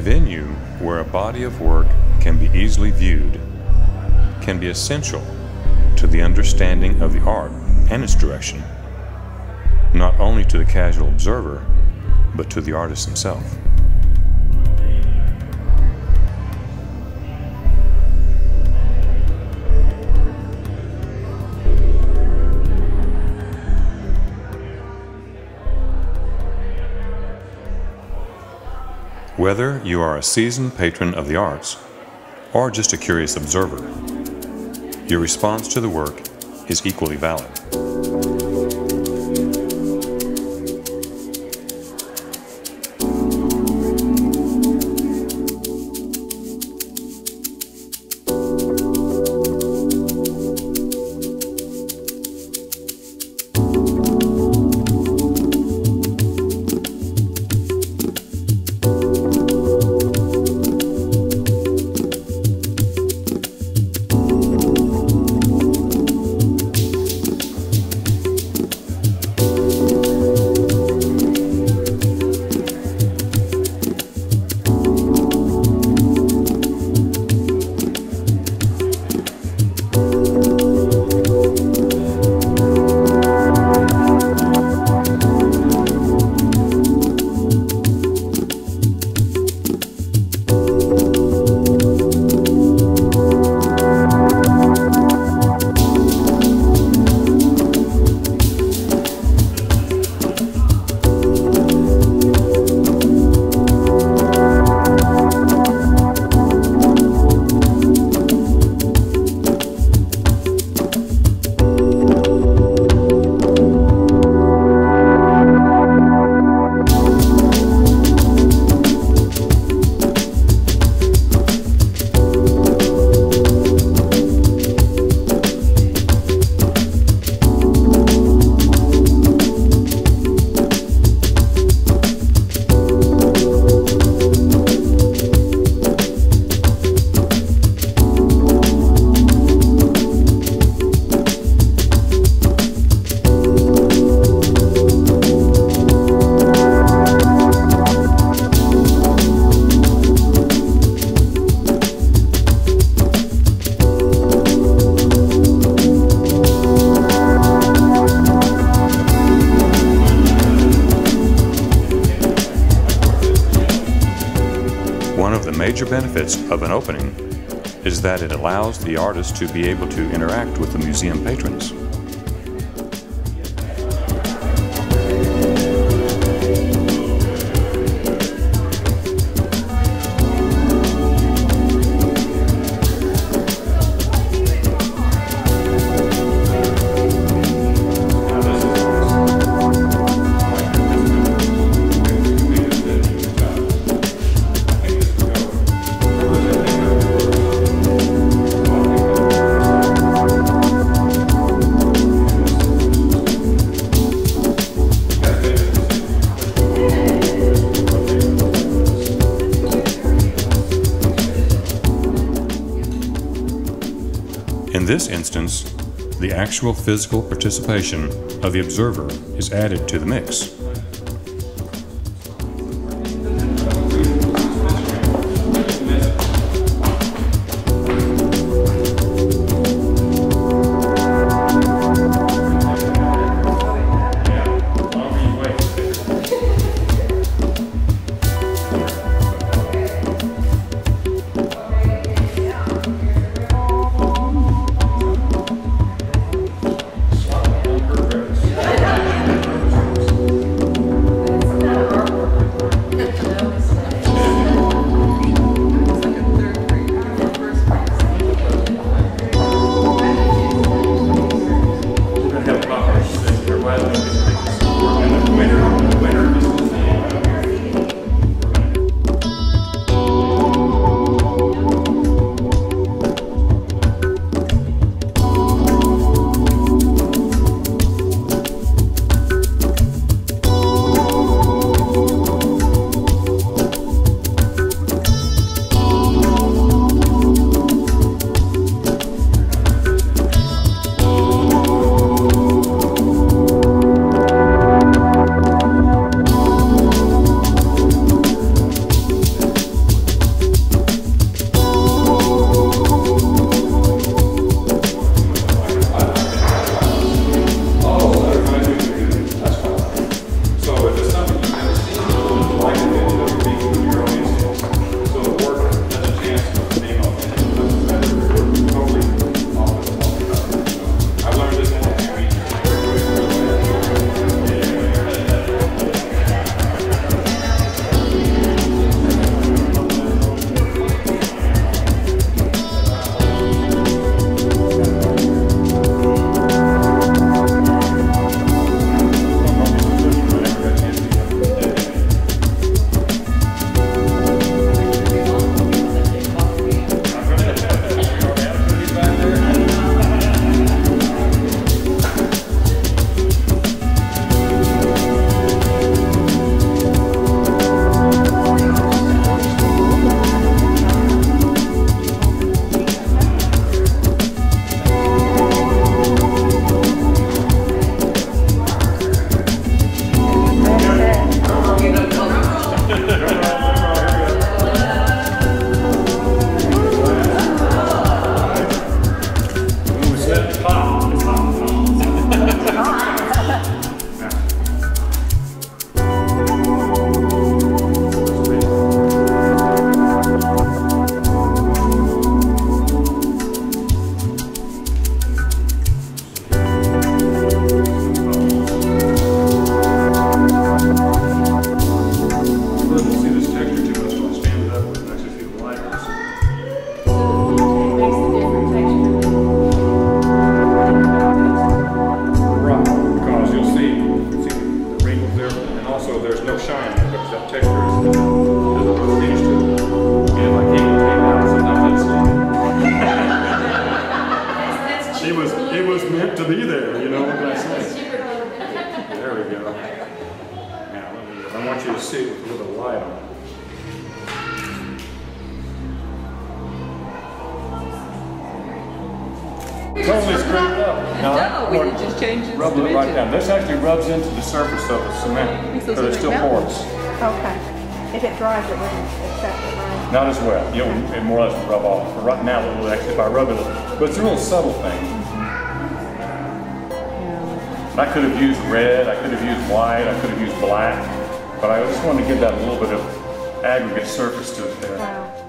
venue where a body of work can be easily viewed can be essential to the understanding of the art and its direction, not only to the casual observer, but to the artist himself. Whether you are a seasoned patron of the arts or just a curious observer, your response to the work is equally valid. Major benefits of an opening is that it allows the artist to be able to interact with the museum patrons. In this instance, the actual physical participation of the observer is added to the mix. Totally screwed up. No, we just changed it. Rub it right down. This actually rubs into the surface of the cement, so it still pours. Okay. If it dries, it wouldn't accept it, right? Not as well. You'll, it more or less will rub off. But right now, it will actually, if I rub it, but it's a real subtle thing. Yeah. I could have used red. I could have used white. I could have used black. But I just wanted to give that a little bit of aggregate surface to it there. Wow.